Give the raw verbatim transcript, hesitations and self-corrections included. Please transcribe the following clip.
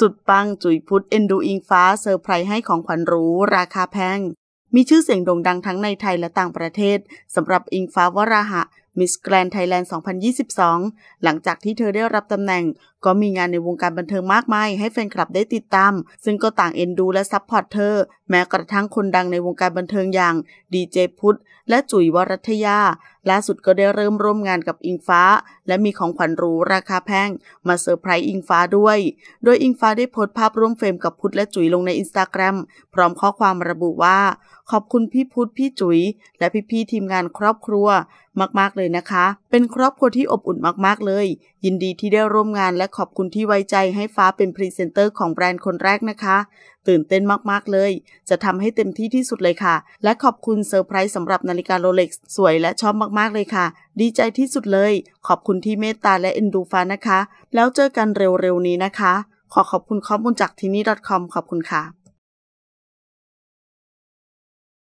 สุดปังจุ๋ยพุทธเอ็นดูอิงฟ้าเซอร์ไพรส์ให้ของขวัญหรูราคาแพงมีชื่อเสียงโด่งดังทั้งในไทยและต่างประเทศสำหรับอิงฟ้าวราหะมิสแกรนด์ไทยแลนด์สองพันยี่สิบสองหลังจากที่เธอได้รับตำแหน่งก็มีงานในวงการบันเทิงมากมายให้แฟนคลับได้ติดตามซึ่งก็ต่างเอ็นดูและซัพพอร์ตเธอแม้กระทั่งคนดังในวงการบันเทิงอย่างดีเจพุทธและจุ๋ยวรัตยาล่าสุดก็ได้เริ่มร่วมงานกับอิงฟ้าและมีของขวัญหรูราคาแพงมาเซอร์ไพรส์อิงฟ้าด้วยโดยอิงฟ้าได้โพสต์ภาพร่วมเฟรมกับพุทธและจุ๋ยลงในอินสตาแกรมพร้อมข้อความระบุว่าขอบคุณพี่พุทธพี่จุ๋ยและพี่ๆทีมงานครอบครัวมากๆเลยนะคะเป็นครอบครัวที่อบอุ่นมากๆเลยยินดีที่ได้ร่วมงานและขอบคุณที่ไว้ใจให้ฟ้าเป็นพรีเซนเตอร์ของแบรนด์คนแรกนะคะตื่นเต้นมากๆเลยจะทำให้เต็มที่ที่สุดเลยค่ะและขอบคุณเซอร์ไพรส์สำหรับนาฬิกาโรเล็กซ์สวยและชอบมากๆเลยค่ะดีใจที่สุดเลยขอบคุณที่เมตตาและเอ็นดูฟ้านะคะแล้วเจอกันเร็วๆนี้นะคะขอขอบคุณข้อมูลจากทีนี่ ดอท คอม ขอบคุณค่ะ